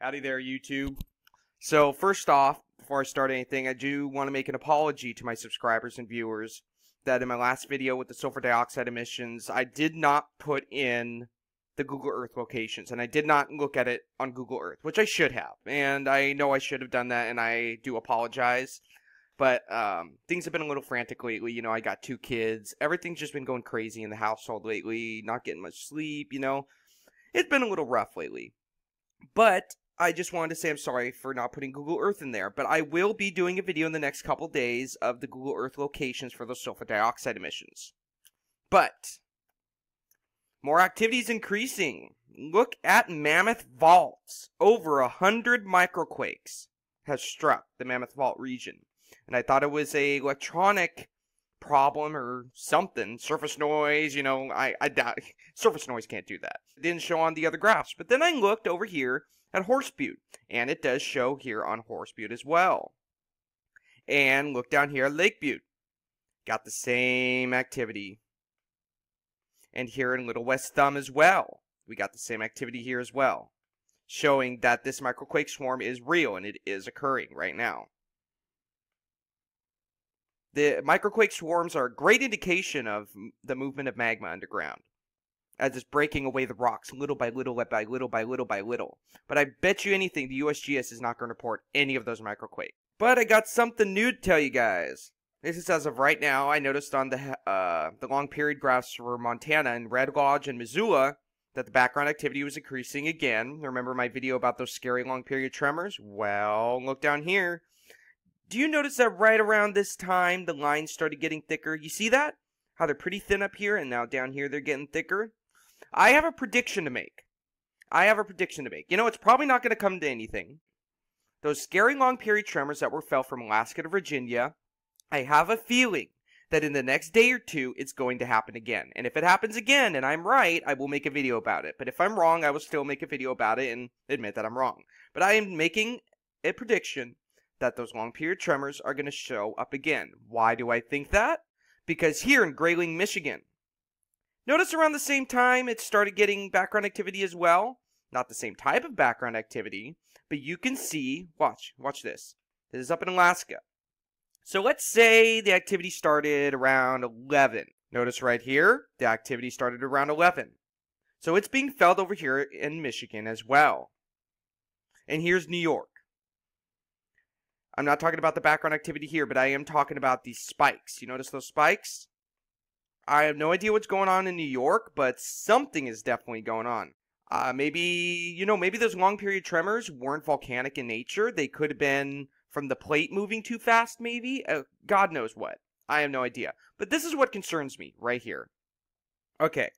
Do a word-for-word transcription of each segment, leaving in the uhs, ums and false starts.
Howdy there, YouTube. So first off, before I start anything, I do want to make an apology to my subscribers and viewers that in my last video with the sulfur dioxide emissions, I did not put in the Google Earth locations, and I did not look at it on Google Earth, which I should have, and I know I should have done that, and I do apologize, but um, things have been a little frantic lately. You know, I got two kids, everything's just been going crazy in the household lately, not getting much sleep, you know, it's been a little rough lately, but I just wanted to say I'm sorry for not putting Google Earth in there, but I will be doing a video in the next couple days of the Google Earth locations for those sulfur dioxide emissions. But more activities increasing. Look at Mammoth Vaults. Over a hundred microquakes has struck the Mammoth Vault region, and I thought it was a electronic problem or something. Surface noise, you know, I I doubt surface noise can't do that. It didn't show on the other graphs, but then I looked over here at Horse Butte, and it does show here on Horse Butte as well. And look down here at Lake Butte, got the same activity. And here in Little West Thumb as well, we got the same activity here as well, showing that this microquake swarm is real and it is occurring right now. The microquake swarms are a great indication of the movement of magma underground, as it's breaking away the rocks little by little by little by little by little. But I bet you anything the U S G S is not going to report any of those microquakes. But I got something new to tell you guys. This is as of right now. I noticed on the uh, the long period graphs for Montana and Red Lodge and Missoula that the background activity was increasing again. Remember my video about those scary long period tremors? Well, look down here. Do you notice that right around this time the lines started getting thicker? You see that? How they're pretty thin up here, and now down here they're getting thicker. I have a prediction to make. I have a prediction to make. You know, it's probably not going to come to anything. Those scary long period tremors that were felt from Alaska to Virginia, I have a feeling that in the next day or two, it's going to happen again. And if it happens again and I'm right, I will make a video about it. But if I'm wrong, I will still make a video about it and admit that I'm wrong. But I am making a prediction that those long period tremors are going to show up again. Why do I think that? Because here in Grayling, Michigan, notice around the same time it started getting background activity as well. Not the same type of background activity, but you can see, watch, watch this. This is up in Alaska. So let's say the activity started around eleven. Notice right here, the activity started around eleven. So it's being felt over here in Michigan as well. And here's New York. I'm not talking about the background activity here, but I am talking about these spikes. You notice those spikes? I have no idea what's going on in New York, but something is definitely going on. Uh, maybe, you know, maybe those long period tremors weren't volcanic in nature. They could have been from the plate moving too fast, maybe. Uh, God knows what. I have no idea. But this is what concerns me right here. Okay.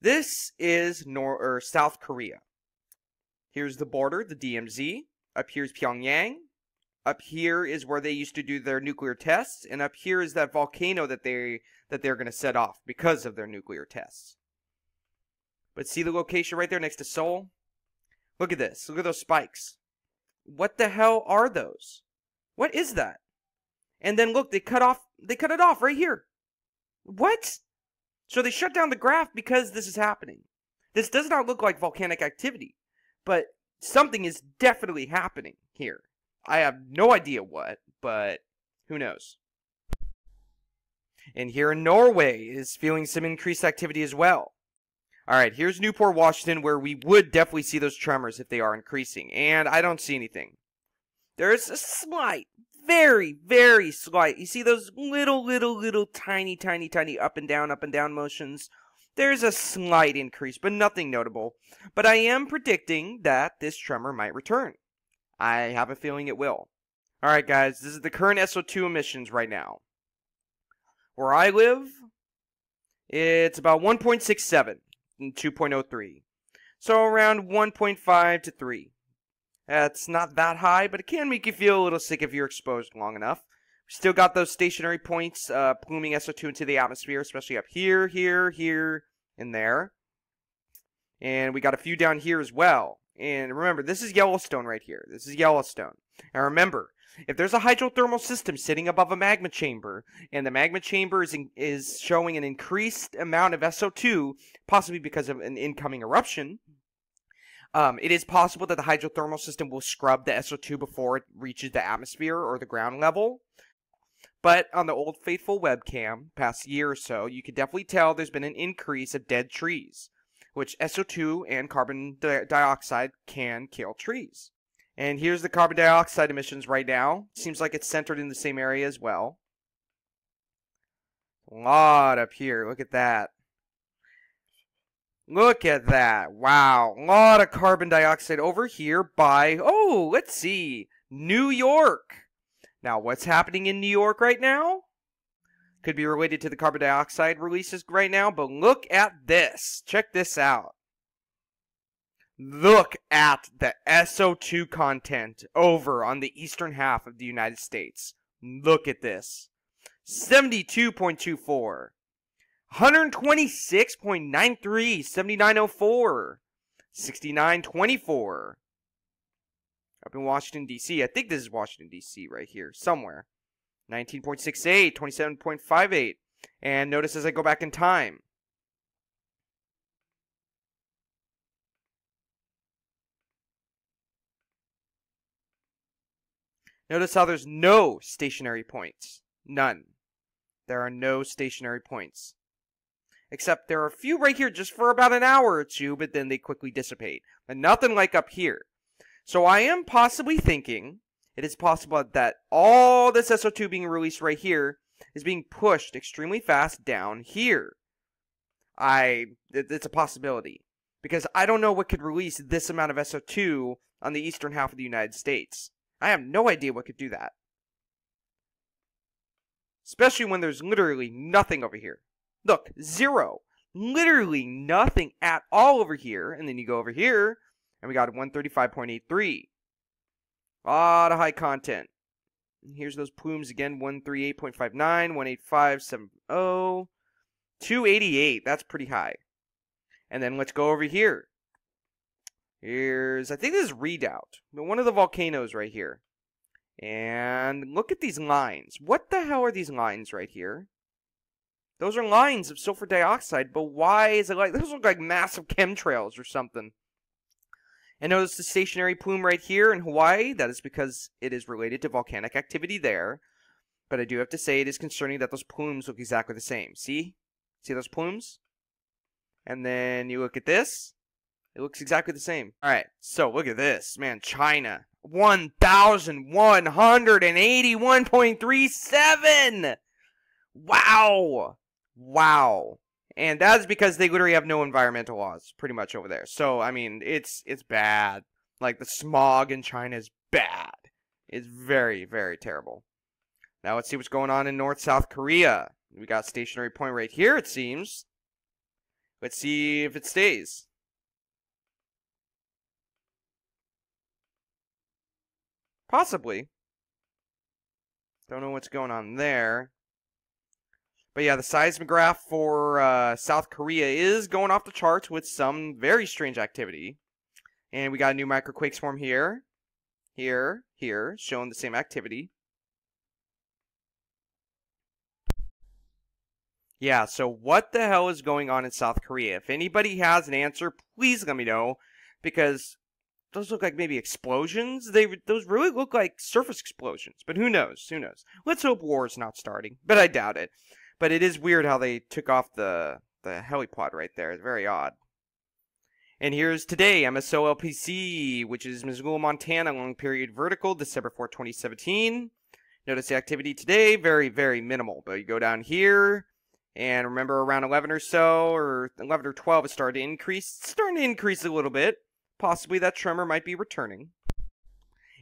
This is North or South Korea. Here's the border, the D M Z. Up here's Pyongyang. Up here is where they used to do their nuclear tests, and up here is that volcano that they that they're going to set off because of their nuclear tests. But see the location right there next to Seoul? Look at this. Look at those spikes. What the hell are those? What is that? And then look, they cut off they cut it off right here. What? So they shut down the graph because this is happening. This does not look like volcanic activity, but something is definitely happening here. I have no idea what, but who knows. And here in Norway is feeling some increased activity as well. Alright, here's Newport, Washington, where we would definitely see those tremors if they are increasing, and I don't see anything. There's a slight, very, very slight, you see those little, little, little, tiny, tiny, tiny up and down, up and down motions? There's a slight increase, but nothing notable. But I am predicting that this tremor might return. I have a feeling it will. Alright guys, this is the current S O two emissions right now. Where I live, it's about one point six seven and two point oh three. So around one point five to three. That's not that high, but it can make you feel a little sick if you're exposed long enough. We still got those stationary points uh, pluming S O two into the atmosphere, especially up here, here, here, and there. And we got a few down here as well. And remember, this is Yellowstone right here. This is Yellowstone. And remember, if there's a hydrothermal system sitting above a magma chamber, and the magma chamber is, in, is showing an increased amount of S O two, possibly because of an incoming eruption, Um, it is possible that the hydrothermal system will scrub the S O two before it reaches the atmosphere or the ground level. But on the Old Faithful webcam, past year or so, you can definitely tell there's been an increase of dead trees, which S O two and carbon di dioxide can kill trees. And here's the carbon dioxide emissions right now. Seems like it's centered in the same area as well. A lot up here. Look at that. Look at that. Wow. A lot of carbon dioxide over here by, oh, let's see, New York. Now, what's happening in New York right now? Could be related to the carbon dioxide releases right now, but look at this. Check this out. Look at the S O two content over on the eastern half of the United States. Look at this. seventy-two point two four. one twenty-six point nine three. seventy-nine oh four. sixty-nine twenty-four. Up in Washington, D C I think this is Washington, D C right here, somewhere. nineteen point six eight, twenty-seven point five eight. And notice as I go back in time. Notice how there's no stationary points. None. There are no stationary points. Except there are a few right here just for about an hour or two, but then they quickly dissipate. But nothing like up here. So I am possibly thinking it is possible that all this S O two being released right here is being pushed extremely fast down here. I it, it's a possibility, because I don't know what could release this amount of S O two on the eastern half of the United States. I have no idea what could do that, especially when there's literally nothing over here. Look, zero, literally nothing at all over here, and then you go over here. And we got one thirty-five point eight three. A lot of high content. And here's those plumes again. one thirty-eight point five nine. one eighty-five point seven zero. two eighty-eight. That's pretty high. And then let's go over here. Here's, I think this is Redoubt. One of the volcanoes right here. And look at these lines. What the hell are these lines right here? Those are lines of sulfur dioxide. But why is it like, those look like massive chemtrails or something. And notice the stationary plume right here in Hawaii. That is because it is related to volcanic activity there. But I do have to say it is concerning that those plumes look exactly the same. See? See those plumes? And then you look at this. It looks exactly the same. Alright, so look at this. Man, China. one thousand one hundred eighty-one point three seven! Wow! Wow. And that's because they literally have no environmental laws, pretty much, over there. So, I mean, it's it's bad. Like, the smog in China is bad. It's very, very terrible. Now, let's see what's going on in North South Korea. We got stationary point right here, it seems. Let's see if it stays. Possibly. Don't know what's going on there. But yeah, the seismograph for uh, South Korea is going off the charts with some very strange activity. And we got a new microquakes form here, here, here, showing the same activity. Yeah, so what the hell is going on in South Korea? If anybody has an answer, please let me know. Because those look like maybe explosions. They Those really look like surface explosions. But who knows? Who knows? Let's hope war is not starting. But I doubt it. But it is weird how they took off the, the helipod right there. It's very odd. And here's today, M S O L P C, which is Missoula, Montana, long period vertical, December fourth, twenty seventeen. Notice the activity today, very, very minimal. But you go down here, and remember around eleven or so, or eleven or twelve, it started to increase. It's starting to increase a little bit. Possibly that tremor might be returning.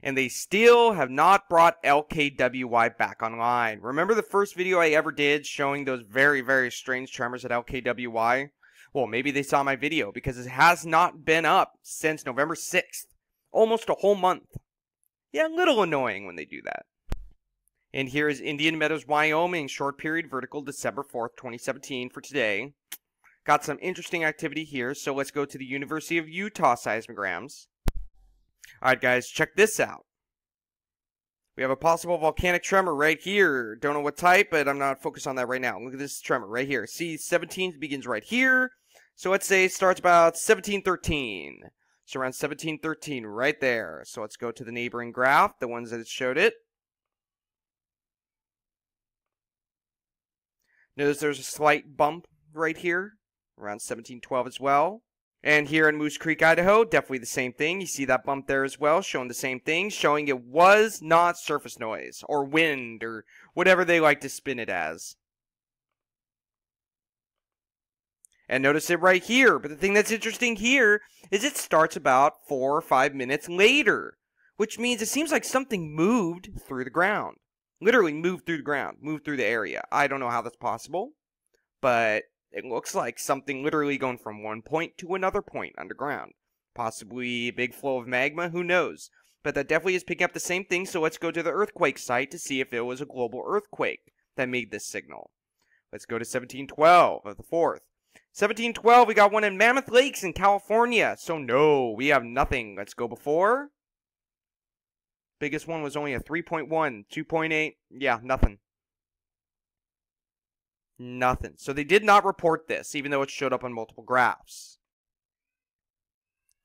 And they still have not brought L K W Y back online. Remember the first video I ever did showing those very, very strange tremors at L K W Y? Well, maybe they saw my video, because it has not been up since November sixth. Almost a whole month. Yeah, a little annoying when they do that. And here is Indian Meadows, Wyoming, short period vertical, December fourth, twenty seventeen for today. Got some interesting activity here, so let's go to the University of Utah seismograms. Alright guys, check this out. We have a possible volcanic tremor right here. Don't know what type, but I'm not focused on that right now. Look at this tremor right here. C seventeen begins right here. So let's say it starts about seventeen thirteen. So around seventeen thirteen, right there. So let's go to the neighboring graph, the ones that showed it. Notice there's a slight bump right here, around seventeen twelve as well. And here in Moose Creek, Idaho, definitely the same thing. You see that bump there as well, showing the same thing, showing it was not surface noise or wind or whatever they like to spin it as. And notice it right here. But the thing that's interesting here is it starts about four or five minutes later, which means it seems like something moved through the ground. Literally moved through the ground, moved through the area. I don't know how that's possible, but it looks like something literally going from one point to another point underground. Possibly a big flow of magma, who knows? But that definitely is picking up the same thing, so let's go to the earthquake site to see if it was a global earthquake that made this signal. Let's go to seventeen twelve of the fourth. seventeen twelve, we got one in Mammoth Lakes in California. So no, we have nothing. Let's go before. Biggest one was only a three point one, two point eight. Yeah, nothing. Nothing. So they did not report this, even though it showed up on multiple graphs.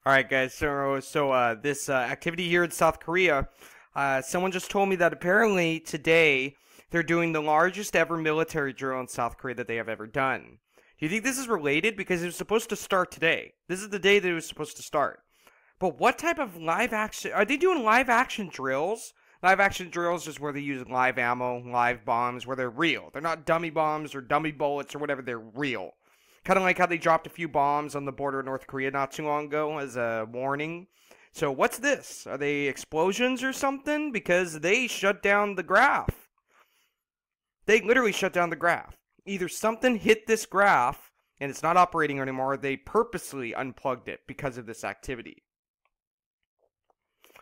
All right, guys. So, so uh, this uh, activity here in South Korea, uh, someone just told me that apparently today they're doing the largest ever military drill in South Korea that they have ever done. Do you think this is related? Because it was supposed to start today. This is the day that it was supposed to start. But what type of live action? Are they doing live action drills? Live action drills is where they use live ammo, live bombs, where they're real. They're not dummy bombs or dummy bullets or whatever. They're real. Kind of like how they dropped a few bombs on the border of North Korea not too long ago as a warning. So what's this? Are they explosions or something? Because they shut down the graph. They literally shut down the graph. Either something hit this graph and it's not operating anymore, or they purposely unplugged it because of this activity.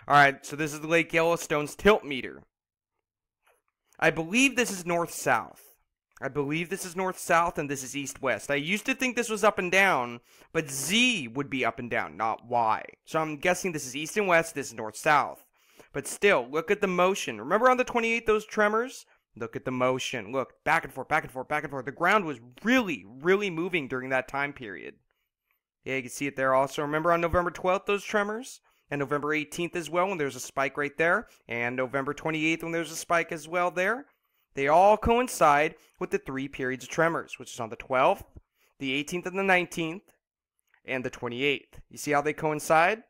Alright, so this is the Lake Yellowstone's tilt meter. I believe this is north-south. I believe this is north-south and this is east-west. I used to think this was up and down, but Z would be up and down, not Y. So I'm guessing this is east and west, this is north-south. But still, look at the motion. Remember on the twenty-eighth, those tremors? Look at the motion. Look, back and forth, back and forth, back and forth. The ground was really, really moving during that time period. Yeah, you can see it there also. Remember on November twelfth, those tremors? And November eighteenth as well, when there's a spike right there. And November twenty-eighth, when there's a spike as well there. They all coincide with the three periods of tremors, which is on the twelfth, the eighteenth, and the nineteenth, and the twenty-eighth. You see how they coincide?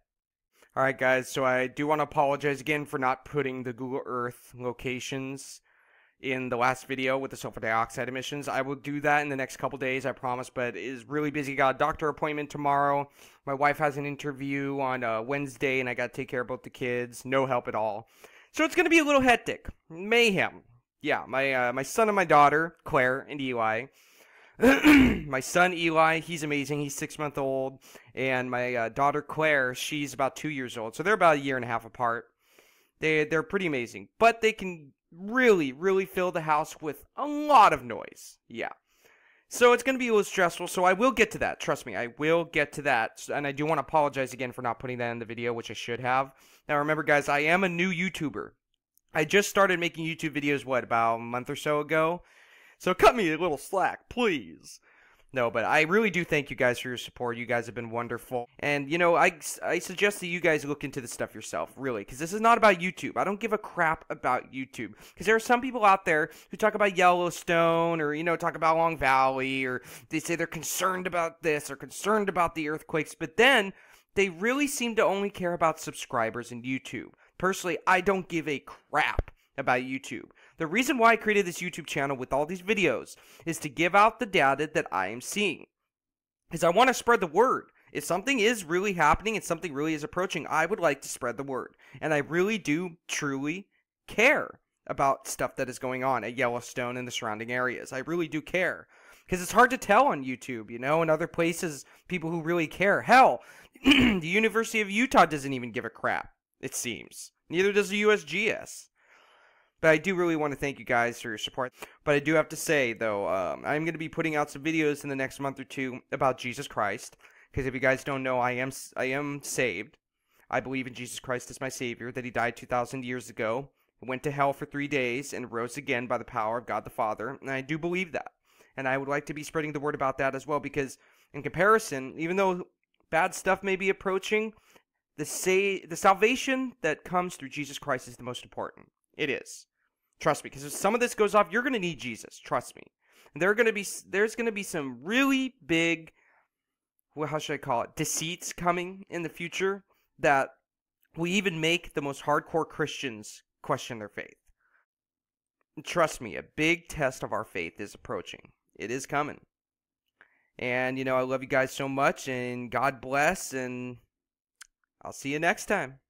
All right, guys, so I do want to apologize again for not putting the Google Earth locations in the last video with the sulfur dioxide emissions. I will do that in the next couple days, I promise, but it is really busy. Got a doctor appointment tomorrow. My wife has an interview on uh, Wednesday, and I got to take care of both the kids. No help at all. So it's going to be a little hectic. Mayhem. Yeah, my, uh, my son and my daughter, Claire and Eli. My son, Eli, he's amazing. He's six months old. And my uh, daughter, Claire, she's about two years old. So they're about a year and a half apart. They, they're pretty amazing. But they can really, really fill the house with a lot of noise. Yeah. So it's going to be a little stressful, so I will get to that. Trust me, I will get to that. And I do want to apologize again for not putting that in the video, which I should have. Now, remember, guys, I am a new YouTuber. I just started making YouTube videos, what, about a month or so ago? So cut me a little slack, please. No, but I really do thank you guys for your support. You guys have been wonderful. And, you know, I, I suggest that you guys look into this stuff yourself, really, because this is not about YouTube. I don't give a crap about YouTube, because there are some people out there who talk about Yellowstone or, you know, talk about Long Valley, or they say they're concerned about this or concerned about the earthquakes, but then they really seem to only care about subscribers and YouTube. Personally, I don't give a crap about YouTube. The reason why I created this YouTube channel with all these videos is to give out the data that I am seeing, because I want to spread the word. If something is really happening and something really is approaching, I would like to spread the word, and I really do truly care about stuff that is going on at Yellowstone and the surrounding areas. I really do care, because it's hard to tell on YouTube, you know, and other places, people who really care. Hell, the University of Utah doesn't even give a crap, it seems. Neither does the U S G S. But I do really want to thank you guys for your support. But I do have to say, though, um, I'm going to be putting out some videos in the next month or two about Jesus Christ. Because if you guys don't know, I am I am saved. I believe in Jesus Christ as my Savior, that He died two thousand years ago, went to hell for three days, and rose again by the power of God the Father. And I do believe that. And I would like to be spreading the word about that as well, because in comparison, even though bad stuff may be approaching, The, sa the salvation that comes through Jesus Christ is the most important. It is. Trust me, because if some of this goes off, you're going to need Jesus. Trust me. And there are going to be, there's going to be some really big, well, how should I call it, deceits coming in the future that will even make the most hardcore Christians question their faith. And trust me, a big test of our faith is approaching. It is coming. And, you know, I love you guys so much, and God bless, and I'll see you next time.